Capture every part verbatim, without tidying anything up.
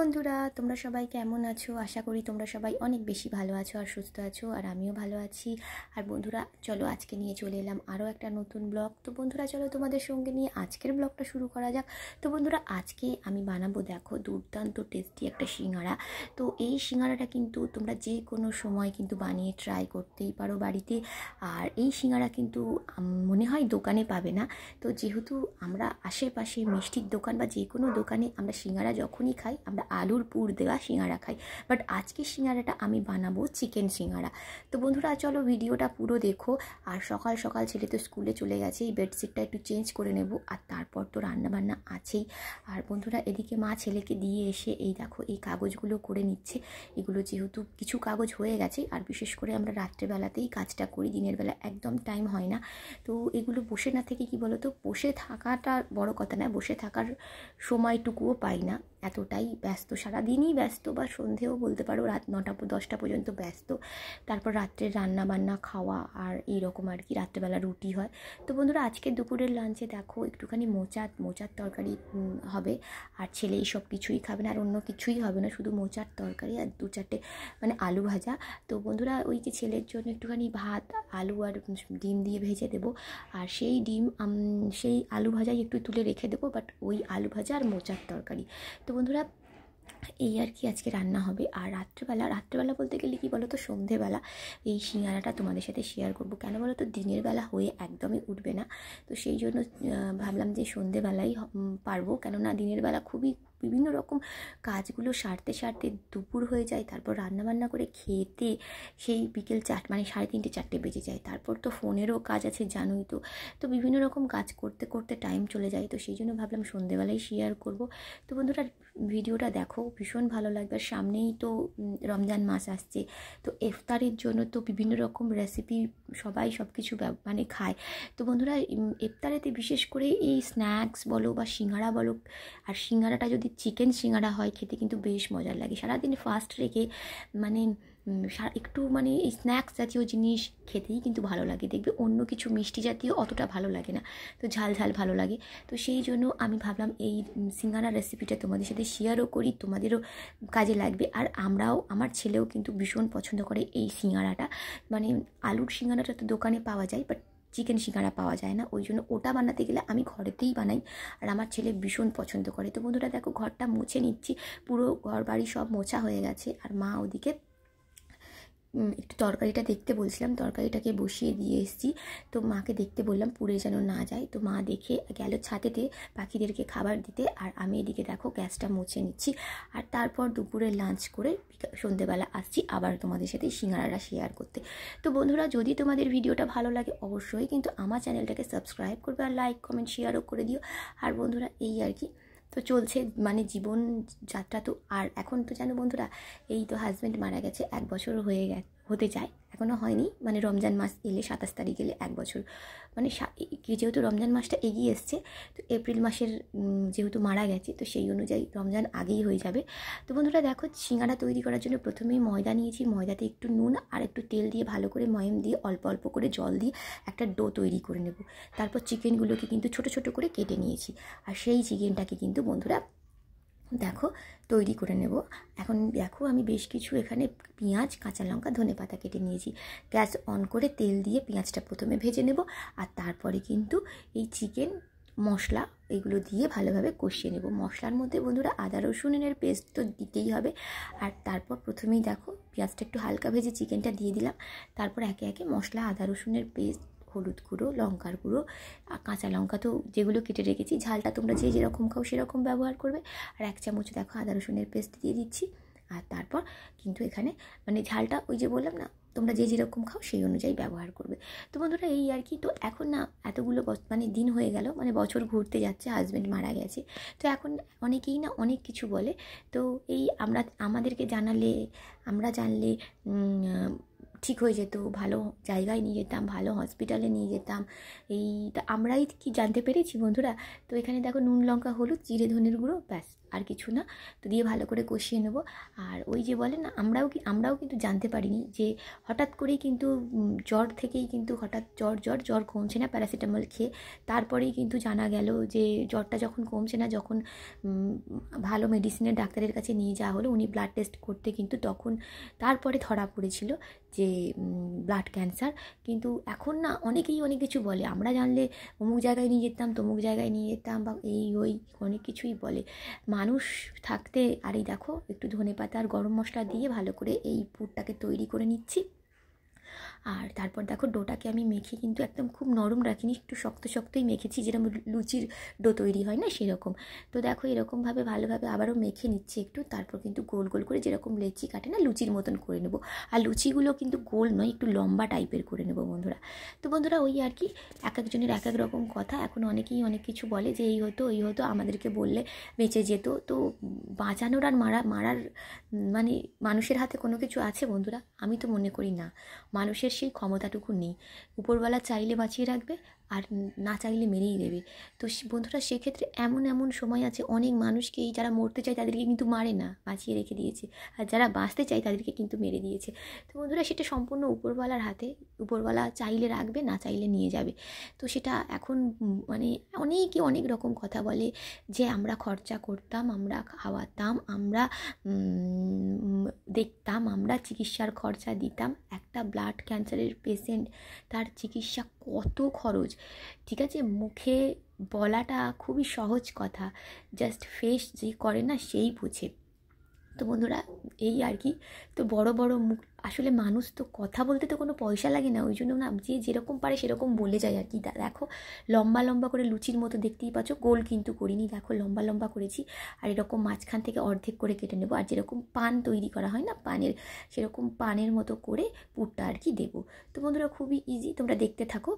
বন্ধুরা, তোমরা সবাই কেমন আছো? আশা করি তোমরা সবাই অনেক বেশি ভালো আছো আর সুস্থ আছো, আর আমিও ভালো আছি। আর বন্ধুরা চলো আজকে নিয়ে চলে এলাম আরও একটা নতুন ব্লগ। তো বন্ধুরা চলো তোমাদের সঙ্গে নিয়ে আজকের ব্লগটা শুরু করা যাক। তো বন্ধুরা আজকে আমি বানাবো দেখো দুর্দান্ত টেস্টি একটা সিঙ্গারা। তো এই সিঙ্গারাটা কিন্তু তোমরা যে কোনো সময় কিন্তু বানিয়ে ট্রাই করতেই পারো বাড়িতে। আর এই সিঙ্গারা কিন্তু মনে হয় দোকানে পাবে না। তো যেহেতু আমরা আশেপাশে মিষ্টির দোকান বা যে কোনো দোকানে আমরা সিঙ্গারা যখনই খাই আমরা আলুর পুর দেওয়া সিঙ্গারা খাই, বাট আজকে সিঙ্গারাটা আমি বানাবো চিকেন সিঙ্গারা। তো বন্ধুরা চলো ভিডিওটা পুরো দেখো। আর সকাল সকাল ছেলে তো স্কুলে চলে গেছে, এই বেডশিটটা একটু চেঞ্জ করে নেব, আর তারপর তো রান্নাবান্না আছেই। আর বন্ধুরা এদিকে মা ছেলেকে দিয়ে এসে এই দেখো এই কাগজগুলো করে নিচ্ছে। এগুলো যেহেতু কিছু কাগজ হয়ে গেছে, আর বিশেষ করে আমরা রাত্রেবেলাতেই কাজটা করি, দিনের বেলা একদম টাইম হয় না। তো এগুলো বসে না থেকে কি বলো তো, বসে থাকাটা বড় কথা না, বসে থাকার সময়টুকুও পাই না, এতটাই ব্যস্ত, সারাদিনই ব্যস্ত, বা সন্ধেও বলতে পারো, রাত নটা দশটা পর্যন্ত ব্যস্ত। তারপর রাত্রে রান্না বান্না খাওয়া আর এইরকম আর কি, রাত্রেবেলা রুটি হয়। তো বন্ধুরা আজকে দুপুরের লাঞ্চে দেখো একটুখানি মোচার মোচার তরকারি হবে, আর ছেলে এইসব কিছুই খাবে না আর অন্য কিছুই হবে না, শুধু মোচার তরকারি আর দু চারটে মানে আলু ভাজা। তো বন্ধুরা ওই যে ছেলের জন্য একটুখানি ভাত, আলু আর ডিম দিয়ে ভেজে দেবো, আর সেই ডিম সেই আলু ভাজাই একটু তুলে রেখে দেবো, বাট ওই আলু ভাজা আর মোচার তরকারি। তো বন্ধুরা এই আর কি আজকে রান্না হবে। আর রাত্রেবেলা রাত্রেবেলা বলতে গেলে কি বলো তো, সন্ধেবেলা এই সিঙ্গারাটা তোমাদের সাথে শেয়ার করব। কেন বলো তো, দিনের বেলা হয়ে একদমই উঠবে না, তো সেই জন্য ভাবলাম যে সন্ধেবেলাই পারবো, কেননা দিনের বেলা খুবই বিভিন্ন রকম কাজগুলো সারতে সারতে দুপুর হয়ে যায়, তারপর রান্নাবান্না করে খেতে সেই বিকেল চার মানে সাড়ে তিনটে চারটে বেজে যায়, তারপর তো ফোনেরও কাজ আছে জানোই তো। তো বিভিন্ন রকম কাজ করতে করতে টাইম চলে যায়, তো সেই জন্য ভাবলাম সন্ধেবেলায় শেয়ার করব। তো বন্ধুরা ভিডিওটা দেখো, ভীষণ ভালো লাগবে। সামনেই তো রমজান মাস আসছে, তো ইফতারের জন্য তো বিভিন্ন রকম রেসিপি সবাই সব কিছু মানে খায়। তো বন্ধুরা ইফতারেতে বিশেষ করে এই স্ন্যাক্স বলো বা সিঙ্গারা বলো, আর সিঙ্গারাটা যদি চিকেন সিঙ্গারা হয় খেতে কিন্তু বেশ মজার লাগে। সারাদিন ফাস্ট রেখে মানে একটু মানে স্ন্যাক্স জাতীয় জিনিস খেতেই কিন্তু ভালো লাগে, দেখবে অন্য কিছু মিষ্টি জাতীয় অতটা ভালো লাগে না, তো ঝাল ঝাল ভালো লাগে। তো সেই জন্য আমি ভাবলাম এই সিঙ্গারা রেসিপিটা তোমাদের সাথে শেয়ারও করি, তোমাদেরও কাজে লাগবে। আর আমরাও, আমার ছেলেও কিন্তু ভীষণ পছন্দ করে এই সিঙ্গারাটা, মানে আলুর সিঙ্গারাটা তো দোকানে পাওয়া যায়, বাট চিকেন সিঙ্গারা পাওয়া যায় না, ওই জন্য ওটা বানাতে গেলে আমি ঘরেতেই বানাই, আর আমার ছেলে ভীষণ পছন্দ করে। তো বন্ধুরা দেখো ঘরটা মুছে নিচ্ছি, পুরো ঘর বাড়ি সব মোছা হয়ে গেছে। আর মা ওদিকে একটু তরকারিটা দেখতে বলছিলাম, তরকারিটাকে বসিয়ে দিয়ে এসেছি, তো মাকে দেখতে বললাম পুড়ে যেন না যায়। তো মা দেখে গেল ছাতেতে পাখিদেরকে খাবার দিতে, আর আমি এদিকে দেখো গ্যাসটা মুছে নিচ্ছি। আর তারপর দুপুরে লাঞ্চ করে সন্ধেবেলা আসছি আবার তোমাদের সাথে সিঙ্গারাটা শেয়ার করতে। তো বন্ধুরা যদি তোমাদের ভিডিওটা ভালো লাগে অবশ্যই কিন্তু আমার চ্যানেলটাকে সাবস্ক্রাইব করবে, আর লাইক কমেন্ট শেয়ারও করে দিও। আর বন্ধুরা এই আর কি তো চলছে মানে জীবন যাত্রা। তো আর এখন তো জানো বন্ধুরা এই তো হাজব্যান্ড মারা গেছে, এক বছর হয়ে গেছে, হতে চায়, এখনও হয়নি, মানে রমজান মাস এলে সাতাশ তারিখ এলে এক বছর, মানে যেহেতু রমজান মাসটা এগিয়ে এসছে, তো এপ্রিল মাসের যেহেতু মারা গেছে, তো সেই অনুযায়ী রমজান আগেই হয়ে যাবে। তো বন্ধুরা দেখো সিঙ্গারা তৈরি করার জন্য প্রথমেই ময়দা নিয়েছি, ময়দাতে একটু নুন আর একটু তেল দিয়ে ভালো করে ময়ম দিয়ে অল্প অল্প করে জল দিয়ে একটা ডো তৈরি করে নেব। তারপর চিকেনগুলোকে কিন্তু ছোট ছোট করে কেটে নিয়েছি, আর সেই চিকেনটাকে কিন্তু বন্ধুরা দেখো তৈরি করে নেব। এখন দেখো আমি বেশ কিছু এখানে পেঁয়াজ, কাঁচা লঙ্কা, ধনে পাতা কেটে নিয়েছি। গ্যাস অন করে তেল দিয়ে পেঁয়াজটা প্রথমে ভেজে নেব, আর তারপরে কিন্তু এই চিকেন মশলা এগুলো দিয়ে ভালোভাবে কষিয়ে নেব। মশলার মধ্যে বন্ধুরা আদা রসুনের পেস্ট তো দিতেই হবে। আর তারপর প্রথমেই দেখো পেঁয়াজটা একটু হালকা ভেজে চিকেনটা দিয়ে দিলাম, তারপর একে একে মশলা, আদা রসুনের পেস্ট, হলুদ গুঁড়ো, লঙ্কার গুঁড়ো, কাঁচা লঙ্কা তো যেগুলো কেটে রেখেছি, ঝালটা তোমরা যে যেরকম খাও সেরকম ব্যবহার করবে। আর এক চামচ দেখো আদা রসুনের পেস্ট দিয়ে দিচ্ছি, আর তারপর কিন্তু এখানে মানে ঝালটা ওই যে বললাম না, তোমরা যে যেরকম খাও সেই অনুযায়ী ব্যবহার করবে। তো বন্ধুরা এই আর কি। তো এখন না এতগুলো মানে দিন হয়ে গেল, মানে বছর ঘুরতে যাচ্ছে, হাজব্যান্ড মারা গেছে, তো এখন অনেকেই না অনেক কিছু বলে। তো এই আমরা আমাদেরকে জানালে আমরা জানলে ঠিক হয়ে যেত, ভালো জায়গায় নিয়ে যেতাম, ভালো হসপিটালে নিয়ে যেতাম, এই আমরাই কি জানতে পেরেছি বন্ধুরা। তো এখানে দেখো নুন, লঙ্কা, হলুদ, জিরে, ধনের গুঁড়ো, ব্যাস, আর কিছু না। তো দিয়ে ভালো করে কষিয়ে নেব। আর ওই যে বলে না, আমরাও কি আমরাও কিন্তু জানতে পারিনি যে হঠাৎ করেই কিন্তু জ্বর থেকেই কিন্তু হঠাৎ জ্বর জ্বর জ্বর কমছে না প্যারাসিটামল খেয়ে, তারপরেই কিন্তু জানা গেল যে জ্বরটা যখন কমছে না, যখন ভালো মেডিসিনের ডাক্তারের কাছে নিয়ে যাওয়া হলো, উনি ব্লাড টেস্ট করতে কিন্তু তখন তারপরে ধরা পড়েছিল যে ব্লাড ক্যান্সার। কিন্তু এখন না অনেকেই অনেক কিছু বলে, আমরা জানলে অমুক জায়গায় নিয়ে যেতাম, তমুক জায়গায় নিয়ে যেতাম, বা এই ওই অনেক কিছুই বলে মানুষ থাকতে। আর এই দেখো একটু ধনে পাতা আর গরম মশলা দিয়ে ভালো করে এই পুরটাকে তৈরি করে নিচ্ছি। আর তারপর দেখো ডোটাকে আমি মেখে কিন্তু একদম খুব নরম রাখিনি, একটু শক্ত শক্তই মেখেছি, যেরকম লুচির ডো তৈরি হয় না সেরকম। তো দেখো এরকমভাবে ভালোভাবে আবারও মেখে নিচ্ছি একটু, তারপর কিন্তু গোল গোল করে যেরকম লেচি কাটে না লুচির মতন করে নেব। আর লুচিগুলো কিন্তু গোল নয়, একটু লম্বা টাইপের করে নেব বন্ধুরা। তো বন্ধুরা ওই আর কি, এক একজনের এক এক রকম কথা। এখন অনেকেই অনেক কিছু বলে যে এই হতো ওই হতো, আমাদেরকে বললে বেঁচে যেত। তো বাঁচানোর আর মারা মারার মানে মানুষের হাতে কোনো কিছু আছে বন্ধুরা? আমি তো মনে করি না, মানুষের সেই ক্ষমতাটুকু নেই। উপরওয়ালা চাইলে বাঁচিয়ে রাখবে, আর না চাইলে মেরেই দেবে। তো বন্ধুরা সেক্ষেত্রে এমন এমন সময় আছে, অনেক মানুষকেই যারা মরতে চায় তাদেরকে কিন্তু মারে না, বাঁচিয়ে রেখে দিয়েছে, আর যারা বাঁচতে চায় তাদেরকে কিন্তু মেরে দিয়েছে। তো বন্ধুরা সেটা সম্পূর্ণ উপরওয়ালার হাতে, উপরওয়ালা চাইলে রাখবে, না চাইলে নিয়ে যাবে। তো সেটা এখন মানে অনেকে অনেক রকম কথা বলে যে আমরা খরচা করতাম, আমরা খাওয়াতাম, আমরা দেখতাম, আমরা চিকিৎসার খরচা দিতাম। একটা ব্লাড ক্যান্সারের পেশেন্ট, তার চিকিৎসা কত খরচ, ঠিক আছে? মুখে বলাটা খুবই সহজ কথা, জাস্ট ফেস যে করে না সেই বোঝে। তো বন্ধুরা এই আর কি। তো বড় বড় মুখ, আসলে মানুষ তো কথা বলতে তো কোনো পয়সা লাগে না, ওই জন্য না যে যেরকম পারে সেরকম বলে যায় আর কি। দেখো লম্বা লম্বা করে লুচির মতো দেখতেই পাচ্ছ, গোল কিন্তু করিনি, দেখো লম্বা লম্বা করেছি। আর এরকম মাঝখান থেকে অর্ধেক করে কেটে নেব, আর যেরকম পান তৈরি করা হয় না পানের, সেরকম পানের মতো করে পুরটা আর কি দেবো। তো বন্ধুরা খুবই ইজি, তোমরা দেখতে থাকো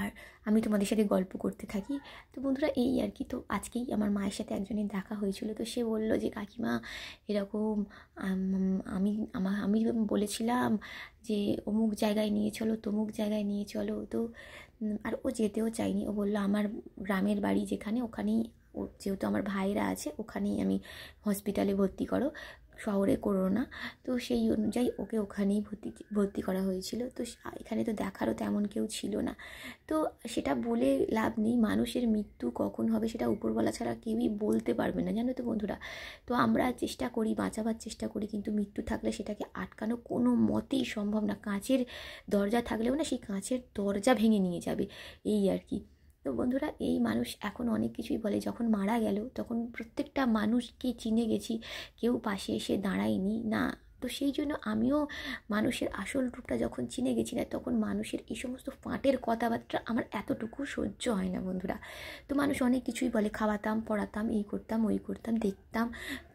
আর আমি তোমাদের সাথে গল্প করতে থাকি। তো বন্ধুরা এই আর কি। তো আজকেই আমার মায়ের সাথে একজনের দেখা হয়েছিল। তো সে বলল যে কাকিমা এরকম আমি আমা আমি বলেছিলাম যে অমুক জায়গায় নিয়ে চলো, তমুক জায়গায় নিয়ে চলো। তো আর ও যেতেও চাইনি, ও বললো আমার গ্রামের বাড়ি যেখানে, ওখানেই ও যেহেতু আমার ভাইয়েরা আছে, ওখানেই আমি হসপিটালে ভর্তি করো, শহরে করো না। তো সেই অনুযায়ী ওকে ওখানেই ভর্তি ভর্তি করা হয়েছিল। তো এখানে তো দেখারও তেমন কেউ ছিল না। তো সেটা বলে লাভ নেই, মানুষের মৃত্যু কখন হবে সেটা উপরওয়ালা ছাড়া কেউই বলতে পারবে না, জানো তো বন্ধুরা। তো আমরা চেষ্টা করি, বাঁচাবার চেষ্টা করি, কিন্তু মৃত্যু থাকলে সেটাকে আটকানো কোনো মতেই সম্ভব না। কাঁচের দরজা থাকলেও না সেই কাঁচের দরজা ভেঙে নিয়ে যাবে, এই আর কি। তো বন্ধুরা এই মানুষ এখন অনেক কিছুই বলে। যখন মারা গেল তখন প্রত্যেকটা মানুষকে চিনে গেছি, কেউ পাশে এসে দাঁড়ায়নি না। তো সেই জন্য আমিও মানুষের আসল রূপটা যখন চিনে গেছি না, তখন মানুষের এই সমস্ত ফাঁটের কথাবার্তা আমার এতটুকু সহ্য হয় না বন্ধুরা। তো মানুষ অনেক কিছুই বলে, খাওয়াতাম, পড়াতাম, এই করতাম, ওই করতাম, দেখতাম,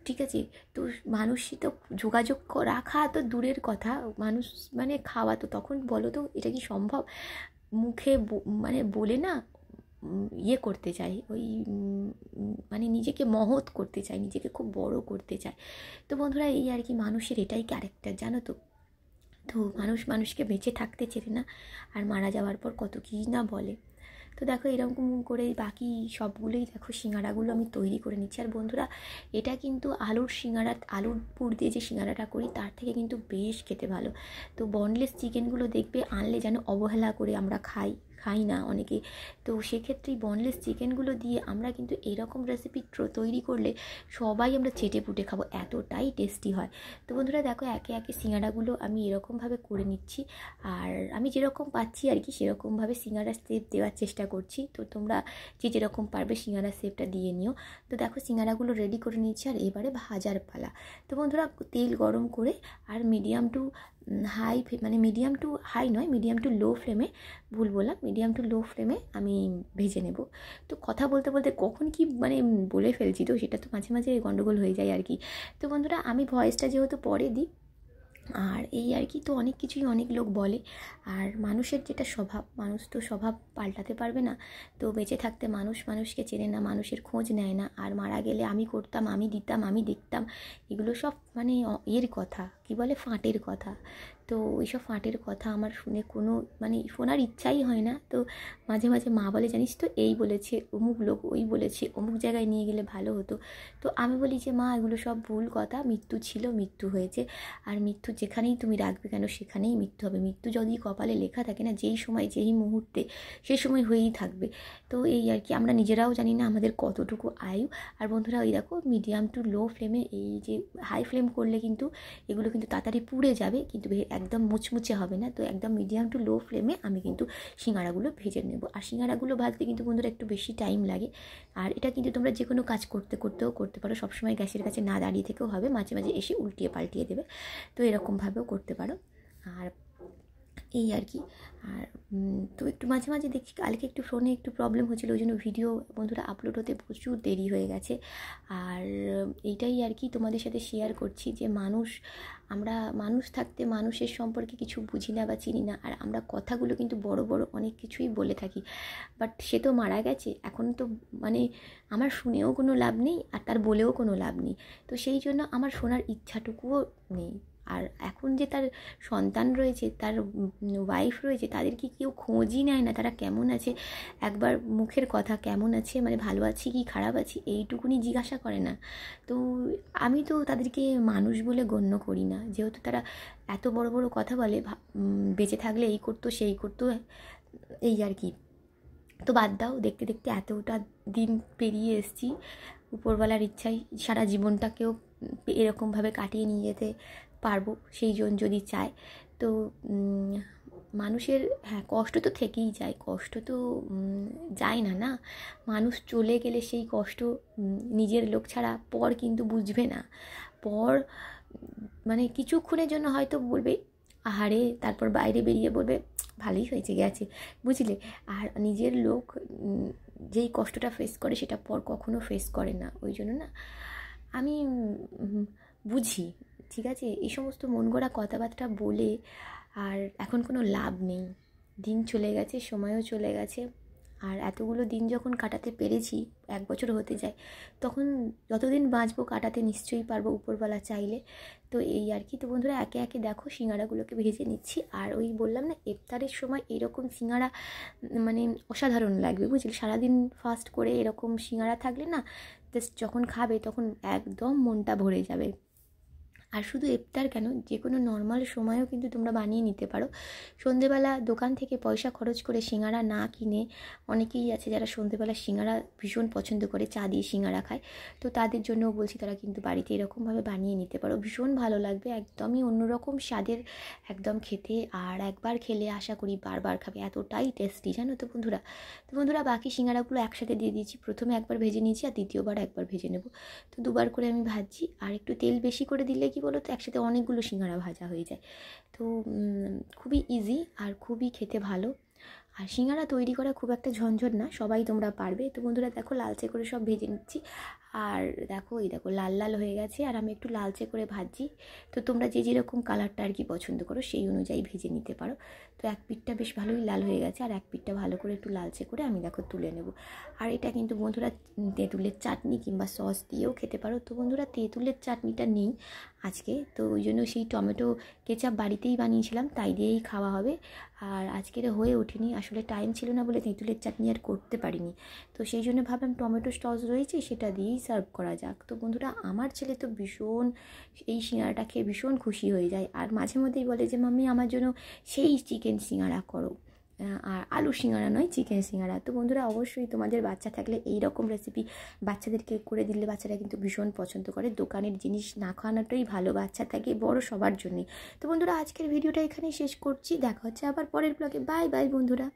ঠিক আছে। তো মানুষই তো যোগাযোগ রাখা তো দূরের কথা, মানুষ মানে খাওয়া, তো তখন বলো তো এটা কি সম্ভব? মুখে মানে বলে না ইয়ে করতে চাই, ওই মানে নিজেকে মহৎ করতে চাই, নিজেকে খুব বড় করতে চাই। তো বন্ধুরা এই আর কি, মানুষের এটাই ক্যারেক্টার, জানো তো। তো মানুষ মানুষকে বেঁচে থাকতে চেনে না, আর মারা যাওয়ার পর কত কী না বলে। তো দেখো এরকম করে বাকি সবগুলোই দেখো সিঙ্গারাগুলো আমি তৈরি করে নিচ্ছি। আর বন্ধুরা এটা কিন্তু আলুর সিঙ্গারা, আলুর পুর দিয়ে যে সিঙ্গারাটা করি তার থেকে কিন্তু বেশ খেতে ভালো। তো বনলেস চিকেনগুলো দেখবে আনলে যেন অবহেলা করে আমরা খাই খাই না অনেকে। তো সেক্ষেত্রেই বনলেস চিকেনগুলো দিয়ে আমরা কিন্তু এরকম রেসিপি তৈরি করলে সবাই আমরা চেটে পুটে খাবো, এতটাই টেস্টি হয়। তো বন্ধুরা দেখো একে একে সিঙ্গারাগুলো আমি এরকমভাবে করে নিচ্ছি, আর আমি যেরকম পাচ্ছি আর কি সেরকমভাবে সিঙ্গারা শেপ দেওয়ার চেষ্টা করছি। তো তোমরা যে যেরকম পারবে সিঙ্গারা শেপটা দিয়ে নিও। তো দেখো সিঙ্গারাগুলো রেডি করে নিচ্ছি, আর এবারে ভাজার পালা। তো বন্ধুরা তেল গরম করে আর মিডিয়াম টু হাই মানে মিডিয়াম টু হাই নয় মিডিয়াম টু লো ফ্লেমে, ভুল বললাম, মিডিয়াম টু লো ফ্লেমে আমি ভেজে নেব। তো কথা বলতে বলতে কখন কি মানে বলে ফেলছি, তো সেটা তো মাঝে মাঝে গন্ডগোল হয়ে যায় আর কি। তো বন্ধুরা আমি ভয়েসটা যেহেতু পরে দিই, আর এই আর কি। তো অনেক কিছুই অনেক লোক বলে, আর মানুষের যেটা স্বভাব, মানুষ তো স্বভাব পাল্টাতে পারবে না। তো বেঁচে থাকতে মানুষ মানুষকে চেনে না, মানুষের খোঁজ নেয় না, আর মারা গেলে আমি করতাম, আমি দিতাম, আমি দেখতাম, এগুলো সব মানে এর কথা, কি বলে ফাঁটের কথা, তো ওইসব ফাঁটের কথা আমার শুনে কোনো মানে শোনার ইচ্ছাই হয় না। তো মাঝে মাঝে মা বলে, জানিস তো এই বলেছে অমুক লোক, ওই বলেছে অমুক জায়গায় নিয়ে গেলে ভালো হতো। তো আমি বলি যে মা এগুলো সব ভুল কথা, মৃত্যু ছিল, মৃত্যু হয়েছে, আর মৃত্যু যেখানেই তুমি রাখবে কেন সেখানেই মৃত্যু হবে। মৃত্যু যদি কপালে লেখা থাকে না, যেই সময় যেই মুহূর্তে সেই সময় হয়েই থাকবে। তো এই আর কি, আমরা নিজেরাও জানি না আমাদের কতটুকু আয়ু। আর বন্ধুরা ওই দেখো মিডিয়াম টু লো ফ্লেমে, এই যে হাই ফ্লেম করলে কিন্তু এগুলো কিন্তু তাড়াতাড়ি পুড়ে যাবে, কিন্তু একদম মুচমুচে হবে না। তো একদম মিডিয়াম টু লো ফ্লেমে আমি কিন্তু সিঙ্গাড়াগুলো ভেজে নেব। আর সিঙ্গাড়াগুলো ভাজতে কিন্তু বন্ধুরা একটু বেশি টাইম লাগে, আর এটা কিন্তু তোমরা যে কোনো কাজ করতে করতেও করতে পারো, সবসময় গ্যাসের কাছে না দাঁড়িয়ে থেকেও হবে, মাঝে মাঝে এসে উল্টিয়ে পাল্টিয়ে দেবে, তো এরকমভাবেও করতে পারো। আর এই আর কি, আর তো একটু মাঝে মাঝে দেখি কালকে একটু ফোনে একটু প্রবলেম হচ্ছিলো, ওই জন্য ভিডিও বন্ধুরা আপলোড হতে প্রচুর দেরি হয়ে গেছে। আর এইটাই আর কি তোমাদের সাথে শেয়ার করছি যে মানুষ, আমরা মানুষ থাকতে মানুষের সম্পর্কে কিছু বুঝি না বা চিনি না, আর আমরা কথাগুলো কিন্তু বড় বড় অনেক কিছুই বলে থাকি, বাট সে তো মারা গেছে, এখন তো মানে আমার শুনেও কোনো লাভ নেই আর তার বলেও কোনো লাভ নেই। তো সেই জন্য আমার শোনার ইচ্ছাটুকুও নেই। আর এখন যে তার সন্তান রয়েছে, তার ওয়াইফ রয়েছে, তাদের কি কেউ খোঁজই নেয় না তারা কেমন আছে? একবার মুখের কথা কেমন আছে, মানে ভালো আছি কি খারাপ আছি এইটুকুনি জিজ্ঞাসা করে না। তো আমি তো তাদেরকে মানুষ বলে গণ্য করি না, যেহেতু তারা এত বড় বড় কথা বলে, বেঁচে থাকলে এই করতো সেই করতো, এই আর কি। তো বাদ দাও, দেখতে দেখতে এতটা দিন পেরিয়ে এসেছি, উপরওয়ালার ইচ্ছায় সারা জীবনটাকেও এরকমভাবে কাটিয়ে নিয়ে যেতে পারবো সেই জন যদি চায়। তো মানুষের হ্যাঁ কষ্ট তো থেকেই যায়, কষ্ট তো যায় না না, মানুষ চলে গেলে সেই কষ্ট নিজের লোক ছাড়া পর কিন্তু বুঝবে না। পর মানে কিছুক্ষণের জন্য হয়তো বলবে আহারে, তারপর বাইরে বেরিয়ে বলবে ভালোই হয়েছে গেছে, বুঝলে? আর নিজের লোক যেই কষ্টটা ফেস করে সেটা পর কখনো ফেস করে না। ওই জন্য না আমি বুঝি, ঠিক আছে, এই সমস্ত মন গড়া কথাবার্তা বলে আর এখন কোনো লাভ নেই। দিন চলে গেছে, সময়ও চলে গেছে, আর এতগুলো দিন যখন কাটাতে পেরেছি, এক বছর হতে যায়, তখন যতদিন বাঁচবো কাটাতে নিশ্চয়ই পারবো উপরওয়ালা চাইলে। তো এই আর কি। তো বন্ধুরা একে একে দেখো সিঙ্গাড়াগুলোকে ভেজে নিচ্ছি। আর ওই বললাম না ইফতারের সময় এরকম সিঙ্গাড়া মানে অসাধারণ লাগবে, বুঝলি? সারাদিন ফাস্ট করে এরকম সিঙ্গাড়া থাকলে না, জাস্ট যখন খাবে তখন একদম মনটা ভরে যাবে। আর শুধু ইফতার কেন, যে কোনো নর্মাল সময়ও কিন্তু তোমরা বানিয়ে নিতে পারো। সন্ধেবেলা দোকান থেকে পয়সা খরচ করে সিঙ্গাড়া না কিনে, অনেকেই আছে যারা সন্ধেবেলা সিঙ্গাড়া ভীষণ পছন্দ করে, চা দিয়ে সিঙ্গাড়া খায়, তো তাদের জন্যও বলছি তারা কিন্তু বাড়িতে এরকমভাবে বানিয়ে নিতে পারো, ভীষণ ভালো লাগবে, একদমই অন্যরকম স্বাদের একদম খেতে। আর একবার খেলে আশা করি বারবার খাবে, এতটাই টেস্টি, জানো তো বন্ধুরা। তো বন্ধুরা বাকি সিঙ্গাড়াগুলো একসাথে দিয়ে দিয়েছি, প্রথমে একবার ভেজে নিয়েছি আর দ্বিতীয়বার একবার ভেজে নেব। তো দুবার করে আমি ভাজছি, আর একটু তেল বেশি করে দিলে কি বলো তো একসাথে অনেকগুলো সিঙ্গাড়া ভাজা হয়ে যায়। তো খুবই ইজি আর খুবই খেতে ভালো, আর সিঙ্গাড়া তৈরি করা খুব একটা ঝঞ্ঝট না, সবাই তোমরা পারবে। তো বন্ধুরা দেখো লালচে করে সব ভেজে নিচ্ছি, আর দেখো এই দেখো লাল লাল হয়ে গেছে, আর আমি একটু লালচে করে ভাজছি। তো তোমরা যে যেরকম কালারটা আর কি পছন্দ করো সেই অনুযায়ী ভেজে নিতে পারো। তো এক পিঠটা বেশ ভালোই লাল হয়ে গেছে, আর এক পিঠটা ভালো করে একটু লালচে করে আমি দেখো তুলে নেব। আর এটা কিন্তু বন্ধুরা তেঁতুলের চাটনি কিংবা সস দিয়েও খেতে পারো। তো বন্ধুরা তেঁতুলের চাটনিটা নেই আজকে, তো ওই জন্য সেই টমেটো কেচাপ বাড়িতেই বানিয়েছিলাম, তাই দিয়েই খাওয়া হবে। আর আজকের হয়ে ওঠেনি, আসলে টাইম ছিল না বলে তেঁতুলের চাটনি আর করতে পারিনি, তো সেই জন্য ভাবলাম টমেটো সস রয়েছে সেটা দিয়েই সার্ভ করা যাক। তো বন্ধুরা আমার ছেলে তো ভীষণ এই সিঙ্গাড়াটা খেয়ে ভীষণ খুশি হয়ে যায়, আর মাঝে মধ্যেই বলে যে মাম্মি আমার জন্য সেই চিকেন সিঙ্গাড়া করো, আর আলু সিঙ্গাড়া নয় চিকেন সিঙ্গাড়া। তো বন্ধুরা অবশ্যই তোমাদের বাচ্চা থাকলে এই রকম রেসিপি বাচ্চাদেরকে করে দিলে বাচ্চারা কিন্তু ভীষণ পছন্দ করে, দোকানের জিনিস না খাওয়ানোটাই ভালো বাচ্চা থাকে বড় সবার জন্যে। তো বন্ধুরা আজকের ভিডিওটা এখানেই শেষ করছি, দেখা হচ্ছে আবার পরের ব্লগে, বাই বাই বন্ধুরা।